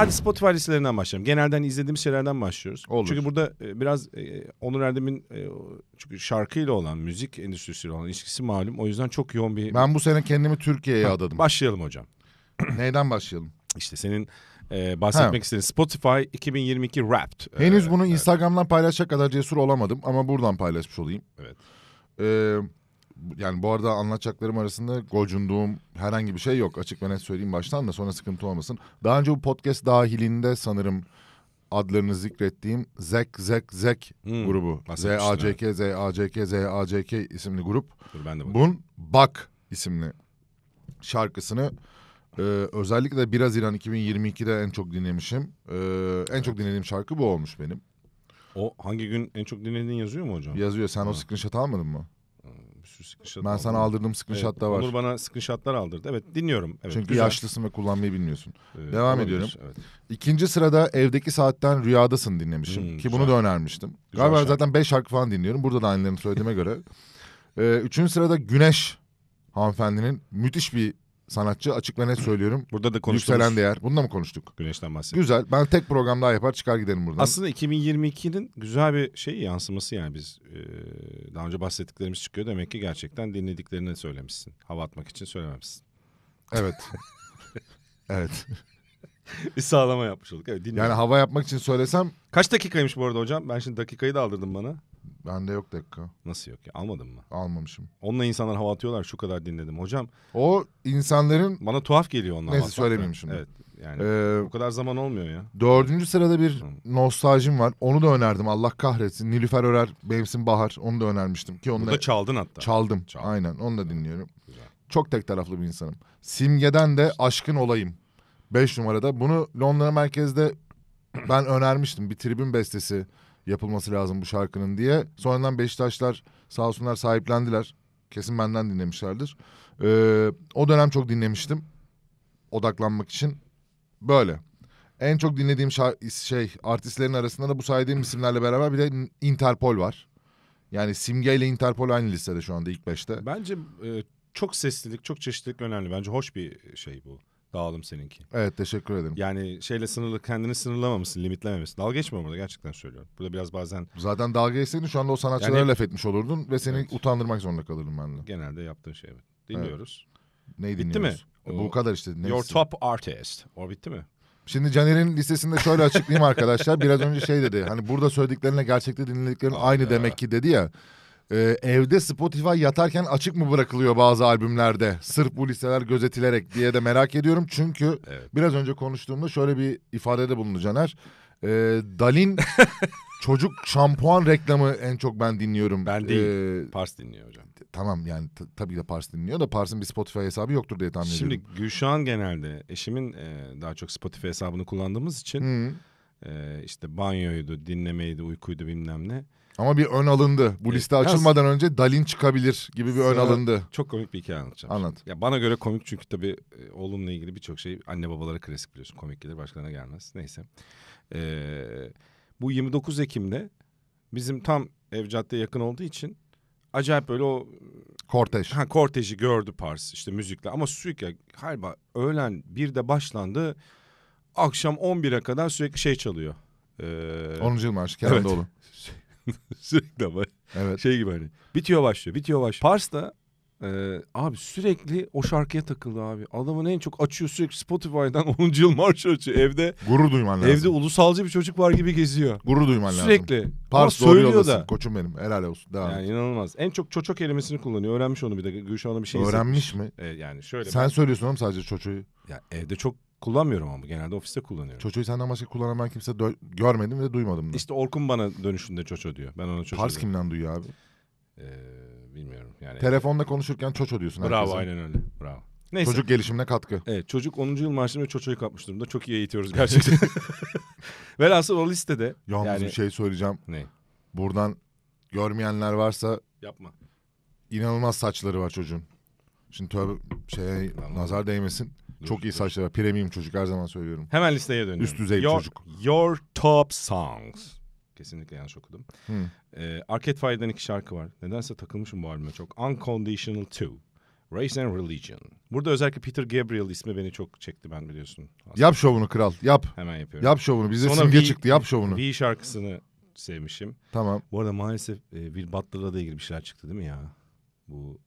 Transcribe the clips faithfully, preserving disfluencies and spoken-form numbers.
Hadi Spotify listelerinden başlayalım. Genelden izlediğimiz şeylerden başlıyoruz. Olur. Çünkü burada biraz Onur Erdem'in çünkü şarkıyla olan, müzik endüstrisiyle olan ilişkisi malum. O yüzden çok yoğun bir... Ben bu sene kendimi Türkiye'ye ha, adadım. Başlayalım hocam. Neyden başlayalım? İşte senin e, bahsetmek istediğin Spotify iki bin yirmi iki Wrapped. Henüz ee, bunu evet. Instagram'dan paylaşacak kadar cesur olamadım ama buradan paylaşmış olayım. Evet. Ee, yani bu arada anlatacaklarım arasında gocunduğum herhangi bir şey yok. Açık ve net söyleyeyim baştan da sonra sıkıntı olmasın. Daha önce bu podcast dahilinde sanırım adlarını zikrettiğim Zek Zek Zek hmm, grubu. Z-A-C-K, evet. Z-A-C-K, Z-A-C-K isimli grup. Dur, ben de Bun Bak isimli şarkısını... Ee, özellikle de bir Haziran iki bin yirmi iki'de en çok dinlemişim. Ee, en evet. çok dinlediğim şarkı bu olmuş benim. O hangi gün en çok dinlediğin yazıyor mu hocam? Yazıyor. Sen ha. o screenshot almadın mı? Bir sürü screenshot ben aldım. Sana aldırdığım screenshot evet, da var. Onur bana screenshotlar aldırdı. Evet, dinliyorum. Evet, çünkü güzel. Yaşlısın ve kullanmayı bilmiyorsun. Evet, devam olabilir, ediyorum. Evet. İkinci sırada Evdeki Saat'ten Rüyadasın dinlemişim. Hmm, ki güzel. Bunu da önermiştim. Güzel galiba şarkı. Zaten beş şarkı falan dinliyorum. Burada da aynılarını söylediğime göre. Ee, üçüncü sırada Güneş hanımefendinin müthiş bir sanatçı, açık ve net söylüyorum. Burada da konuştuk. Yükselen değer. Bunu da mı konuştuk? Güneşten bahsettik. Güzel. Ben tek program daha yapar çıkar gidelim buradan. Aslında iki bin yirmi iki'nin güzel bir şey yansıması yani biz e, daha önce bahsettiklerimiz çıkıyor. Demek ki gerçekten dinlediklerini söylemişsin. Hava atmak için söylememişsin. Evet. Evet. Bir sağlama yapmış olduk. Evet, yani hava yapmak için söylesem. Kaç dakikaymış bu arada hocam? Ben şimdi dakikayı da aldırdım bana. Bende yok dakika. Nasıl yok ya? Almadın mı? Almamışım. Onunla insanlar hava atıyorlar. Şu kadar dinledim hocam. O insanların... Bana tuhaf geliyor onunla. Neyse söylemeyeyim şimdi. Evet. Yani ee, bu kadar zaman olmuyor ya. Dördüncü sırada bir nostaljim var. Onu da önerdim. Allah kahretsin. Nilüfer Örer, Mevsim Bahar. Onu da önermiştim. Ki onu da çaldın hatta. Çaldım. Çaldım. Aynen. Onu da dinliyorum. Güzel. Çok tek taraflı bir insanım. Simge'den de Aşkın Olayım. Beş numarada. Bunu Londra Merkez'de ben önermiştim. Bir tribün bestesi yapılması lazım bu şarkının diye. Sonradan Beşiktaşlar sağ olsunlar sahiplendiler. Kesin benden dinlemişlerdir. Ee, o dönem çok dinlemiştim. Odaklanmak için. Böyle. En çok dinlediğim şar- şey artistlerin arasında da bu saydığım isimlerle beraber bir de Interpol var. Yani Simge ile Interpol aynı listede şu anda ilk beşte. Bence e, çok seslilik, çok çeşitlilik önemli. Bence hoş bir şey bu. Dağılım seninki. Evet, teşekkür ederim. Yani şeyle sınırlı, kendini sınırlamamışsın, limitlememişsin. Dalga geçme burada, gerçekten söylüyorum. Burada biraz bazen... Zaten dalga geçseydin şu anda o sanatçılara yani... laf etmiş olurdun ve seni evet. utandırmak zorunda kalırdım ben de. Genelde yaptığın şey evet. Dinliyoruz. Evet. Neyi bitti dinliyoruz? Bitti mi? O... Bu kadar işte. Neyse. Your top artist. O bitti mi? Şimdi Caner'in listesinde şöyle açıklayayım arkadaşlar. Biraz önce şey dedi. Hani burada söylediklerine gerçekte dinlediklerin Aa, aynı ya. Demek ki dedi ya. Ee, evde Spotify yatarken açık mı bırakılıyor bazı albümlerde? Sırf bu listeler gözetilerek diye de merak ediyorum. Çünkü evet. biraz önce konuştuğumda şöyle bir ifadede bulundu Caner. Ee, Dalin çocuk şampuan reklamı en çok ben dinliyorum. Ben değil. Ee, Pars dinliyor hocam. Tamam yani t- tabii de Pars dinliyor da Pars'ın bir Spotify hesabı yoktur diye tahmin Şimdi, ediyorum. Şimdi Gülşah'ın genelde eşimin e, daha çok Spotify hesabını kullandığımız için hmm. e, işte banyoydu, dinlemeydi, uykuydu bilmem ne. Ama bir ön alındı. Bu liste evet. açılmadan önce Dalin çıkabilir gibi bir ön Sana alındı. Çok komik bir hikaye anlatacağım. Anlat. Ya bana göre komik çünkü tabii oğlumla ilgili birçok şey anne babalara klasik biliyorsun. Komik gelir başkalarına gelmez. Neyse. Ee, bu yirmi dokuz Ekim'de bizim tam ev caddeye yakın olduğu için acayip böyle o... Kortej. Ha, korteji gördü Pars işte müzikle. Ama sürekli galiba öğlen birde başlandı. Akşam on bire kadar sürekli şey çalıyor. Ee, onuncu Yıl Marşı. Kerem Doğulu. Evet. Sürekli ama evet. şey gibi hani bitiyor başlıyor bitiyor başlıyor. Pars da e, abi sürekli o şarkıya takıldı abi. Adamın en çok açıyor sürekli Spotify'dan onuncu Yıl Marşı açıyor evde. Gurur duyman lazım. Evde ulusalcı bir çocuk var gibi geziyor. Gurur duyman sürekli. Lazım. Sürekli. Pars doğru yoldasın koçum benim helal olsun. Devam yani et. İnanılmaz. En çok çoço kelimesini kullanıyor. Öğrenmiş onu bir de Gülşah'la bir şey öğrenmiş hissetmiş. Mi? E, yani şöyle. Sen ben... söylüyorsun oğlum sadece çoçoyu. Ya evde çok kullanmıyorum ama genelde ofiste kullanıyorum. Çoço'yu senden başka kullanan ben kimse dö- görmedim ve duymadım da. İşte Orkun bana dönüşünde çoço diyor. Ben ona çoço Pars diyorum. Kimden duyuyor abi? Ee, bilmiyorum. Yani telefonda konuşurken çoço diyorsun herkese. Bravo herkesin. Aynen öyle. Bravo. Neyse. Çocuk gelişimine katkı. Evet, çocuk onuncu Yıl Marşı'nda çoçoyu kapmış durumda. Çok iyi eğitiyoruz gerçekten. Velhasıl o listede. Yalnız yani... bir şey söyleyeceğim. Ne? Buradan görmeyenler varsa. Yapma. İnanılmaz saçları var çocuğun. Şimdi tövbe şeye nazar değmesin. Dur, çok iyi saçları var. Premium çocuk her zaman söylüyorum. Hemen listeye dönüyorum. Üst düzey your, çocuk. Your Top Songs. Kesinlikle yanlış okudum. Hmm. Ee, Arcade Fire'den iki şarkı var. Nedense takılmışım bu albüme çok. Unconditional iki. Race and Religion. Burada özellikle Peter Gabriel ismi beni çok çekti, ben biliyorsun. Aslında. Yap şovunu kral, yap. Hemen yapıyorum. Yap şovunu, bize Simge v, çıktı, yap şovunu. V şarkısını sevmişim. Tamam. Bu arada maalesef e, Will Butler'la da ilgili bir şeyler çıktı değil mi ya? Bu...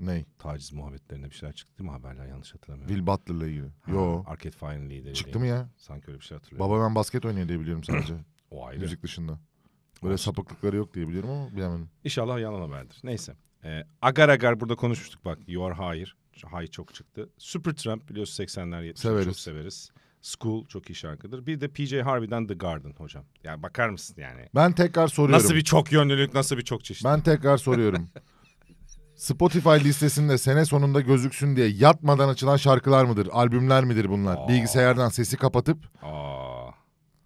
Ney? Taciz muhabbetlerinde bir şeyler çıktı değil mi haberler, yanlış hatırlamıyorum. Will Butler'la ilgili. Ha, yo. Arcade Fire'ın lideri. Çıktı mı ya? Sanki öyle bir şey hatırlıyorum. Baba ben basket oynuyor diye biliyorum sadece. O ayrı. Müzik dışında. Böyle sapıklıkları yok diye biliyorum ama bilemedim. İnşallah yalan haberdir. Neyse. Ee, agar agar burada konuşmuştuk bak. You are higher. High çok çıktı. Supertramp biliyorsun seksenler yetmişler severiz. Çok severiz. School çok iyi şarkıdır. Bir de P J Harvey'den The Garden hocam. Yani bakar mısın yani? Ben tekrar soruyorum. Nasıl bir çok yönlülük, nasıl bir çok çeşitlilik? Ben tekrar soruyorum. Spotify listesinde sene sonunda gözüksün diye yatmadan açılan şarkılar mıdır? Albümler midir bunlar? Aa. Bilgisayardan sesi kapatıp... Aa.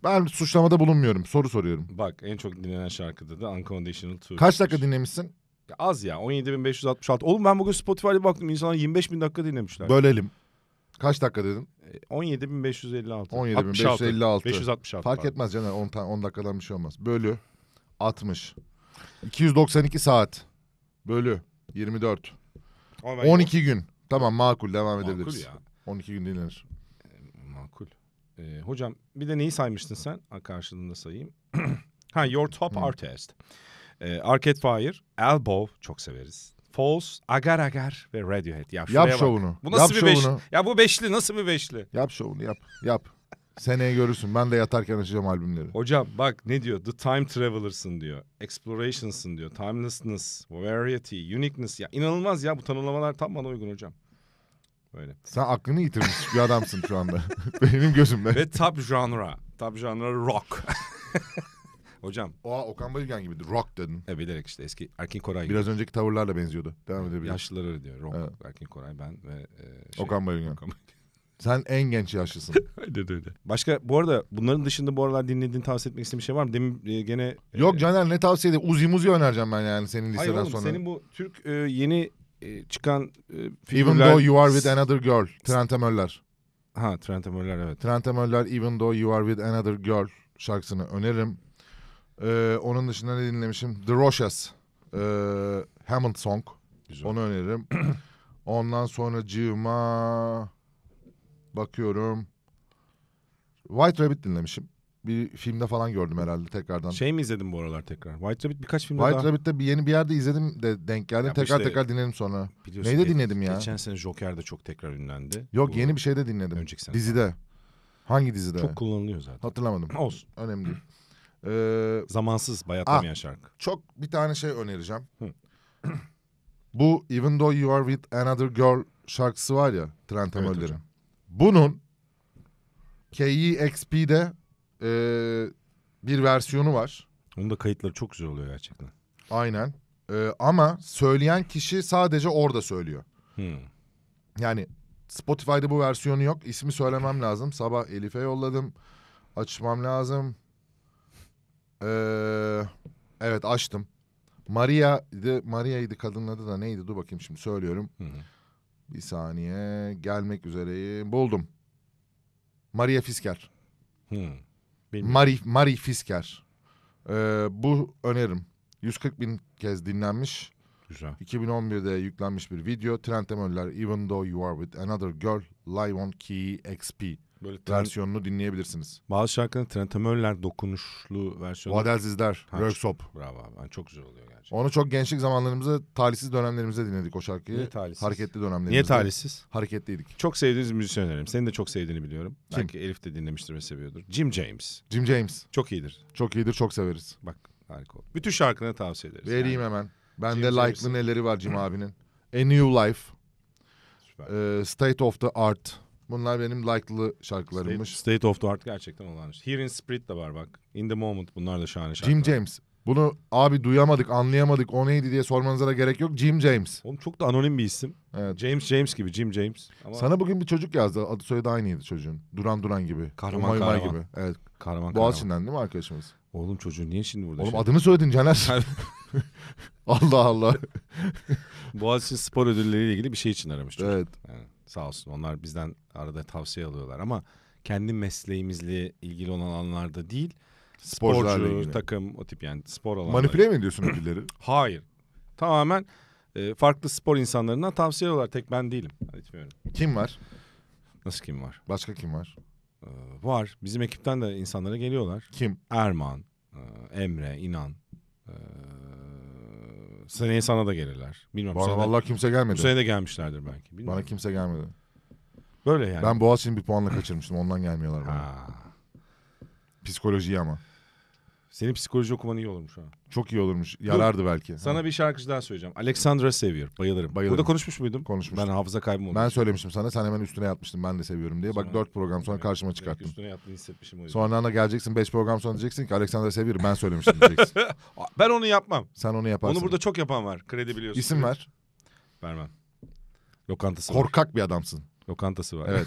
Ben suçlamada bulunmuyorum. Soru soruyorum. Bak en çok dinlenen şarkıda da Unconditional iki. Kaç dakika dinlemişsin? Ya az ya. on yedi bin beş yüz altmış altı. Oğlum ben bugün Spotify'da baktım. İnsanlar yirmi beş bin dakika dinlemişler. Bölelim. Kaç dakika dedin? on yedi bin beş yüz elli altı. on yedi bin beş yüz elli altı. beş yüz altmış altı. Fark pardon. Etmez canım. on, on dakikadan bir şey olmaz. Bölü altmış. iki yüz doksan iki saat. Bölü. yirmi dört. on iki gün. Tamam makul, devam makul edebiliriz. Ya. on iki gün dinlenir. E, makul. E, hocam bir de neyi saymıştın sen? A, karşılığında sayayım. Ha, Your Top hmm. Artist. E, Arcade Fire, Elbow çok severiz. Falls, Agar Agar ve Radiohead. Ya, yap bak. Şovunu. Bu nasıl yap bir beşli? Ya bu beşli nasıl bir beşli? Yap şovunu yap. Yap. Seneye görürsün. Ben de yatarken açacağım albümleri. Hocam bak ne diyor? The Time Traveler'sın diyor. Explorations'ın diyor. Timelessness, Variety, Uniqueness. Ya inanılmaz ya, bu tanımlamalar tam bana uygun hocam. Böyle. Sen aklını yitirmiş bir adamsın şu anda. Benim gözümde. Ve top genre. Top genre rock. Hocam. O Okan Bayülgen gibiydi. Rock dedin. E bilerek işte eski Erkin Koray. Biraz gibi. Önceki tavırlarla benziyordu. Devam edebiliriz. Yaşlılar öyle diyor. Rock, evet. Erkin Koray, ben ve e, şey, Okan Bayülgen. Okan Bayülgen. Sen en genç yaşlısın. Öyle öyle. Başka bu arada bunların dışında bu aralar dinlediğin, tavsiye etmek istediğin bir şey var mı? Demin e, gene... Yok e, Caner ne tavsiye edeyim? Uzi muzi önereceğim ben yani senin listeden sonra. Hayır oğlum, senin bu Türk e, yeni e, çıkan e, figürler... Even Though You Are With Another Girl. Trentemöller. Ha Trentemöller evet. Trentemöller Even Though You Are With Another Girl şarkısını öneririm. E, onun dışında ne dinlemişim? The Rochas. E, Hammond Song. Güzel. Onu öneririm. Ondan sonra Cima... Bakıyorum. White Rabbit dinlemişim. Bir filmde falan gördüm herhalde tekrardan. Şey mi izledim bu aralar tekrar? White Rabbit birkaç filmde White daha... White Rabbit'te bir yeni bir yerde izledim de denk geldi. Ya tekrar işte, tekrar dinledim sonra. Neyde e, dinledim ya? Geçen sene Joker'de çok tekrar ünlendi. Yok bu, yeni bir şeyde dinledim. Önceki sene. Dizide. Hangi dizide? Çok kullanılıyor zaten. Hatırlamadım. Olsun. Önemli değil. ee, Zamansız bayatlamayan ah, şarkı. Çok bir tane şey önereceğim. Bu Even Though You Are With Another Girl şarkısı var ya. Trentemöller'in. Evet, bunun K E X P'de e, bir versiyonu var. Onun da kayıtları çok güzel oluyor gerçekten. Aynen. E, ama söyleyen kişi sadece orada söylüyor. Hmm. Yani Spotify'da bu versiyonu yok. İsmi söylemem lazım. Sabah Elif'e yolladım. Açmam lazım. E, evet açtım. Maria'ydı, Maria'ydı kadının adı da neydi? Dur bakayım şimdi söylüyorum. Hı hı. Bir saniye, gelmek üzereyim. Buldum. Marie Fisker. Hmm, Marie, Marie Fisker. Ee, bu önerim. yüz kırk bin kez dinlenmiş. Güzel. iki bin on birde yüklenmiş bir video. Trentemöller Even Though You Are With Another Girl Live on K E X P. Böyle versiyonunu dinleyebilirsiniz. Bazı şarkının Trentemöller dokunuşlu versiyonu. Vadelsizler, Workshop. Bravo abi. Yani çok güzel oluyor gerçekten. Onu çok gençlik zamanlarımızda, talihsiz dönemlerimizde dinledik o şarkıyı. Niye talihsiz? Hareketli dönemlerimizde. Niye talihsiz? Hareketliydik. Çok sevdiğiniz müzisyen önerim. Senin de çok sevdiğini biliyorum. Kim? Belki Elif de dinlemiştir ve seviyordur. Jim James. Jim James. Çok iyidir. Çok iyidir, çok severiz. Bak harika oldu. Bütün şarkını tavsiye ederiz. Vereyim yani. Hemen. Bende like'lı neleri var Jim abinin. A New Life. Süper. Ee, State of the Art. Bunlar benim like'lı şarkılarımmış. State, State of the Art gerçekten olağanüstü. Here in Spirit de var bak. In the Moment, bunlar da şahane şarkılar. Jim James. Bunu abi duyamadık, anlayamadık, o neydi diye sormanıza da gerek yok. Jim James. Oğlum çok da anonim bir isim. Evet. James James gibi, Jim James. Ama... Sana bugün bir çocuk yazdı. Adı soyadı aynıydı çocuğun. Duran Duran gibi. Kahraman Umay Kahraman. Gibi. Evet. Kahraman Boğaziçi'nden değil mi arkadaşımız? Oğlum çocuğu niye şimdi burada? Oğlum şey... adını söyledin Caner. Allah Allah. Boğaziçi spor ödülleriyle ilgili bir şey için aramış çocuk. Evet. Yani. Sağ olsun onlar bizden arada tavsiye alıyorlar ama kendi mesleğimizle ilgili olan alanlarda değil. Sporcu, takım, o tip yani spor alanları. Manipüle mi ediyorsun ödülleri? Hayır. Tamamen E, farklı spor insanlarından tavsiye olarak, tek ben değilim. Etmiyorum. Kim var? Nasıl kim var? Başka kim var? Ee, var. Bizim ekipten de insanlara geliyorlar. Kim? Erman, e, Emre, İnan. E, seneye sana da gelirler. Bilmiyorum. Bana vallahi kimse gelmedi. Bu sene de gelmişlerdir belki. Bilmiyorum. Bana kimse gelmedi. Böyle yani. Ben Boğaziçi'nin bir puanla kaçırmıştım. Ondan gelmiyorlar bana. Ha. Psikolojiyi ama. Senin psikoloji okuman iyi olurmuş ha. Çok iyi olurmuş. Yarardı dur, belki. Sana ha. bir şarkıcı daha söyleyeceğim. Alexandra seviyor. Bayılırım. Bayılırım. Burada konuşmuş muydum? Konuşmuştum. Ben hafıza kaybım oldu. Ben söylemiştim sana. Sen hemen üstüne yatmıştın. Ben de seviyorum diye. Sonra, bak dört program sonra karşıma çıkarttın. Üstüne yattığını hissetmişim o yüzden. Sonra da geleceksin beş program sonra diyeceksin ki Alexandra seviyor. Ben söylemiştim diyeceksin. Ben onu yapmam. Sen onu yaparsın. Onu burada çok yapan var. Kredi biliyorsun. İsim evet. ver. Vermem. Lokantası Korkak var. Korkak bir adamsın. Lokantası var. Evet.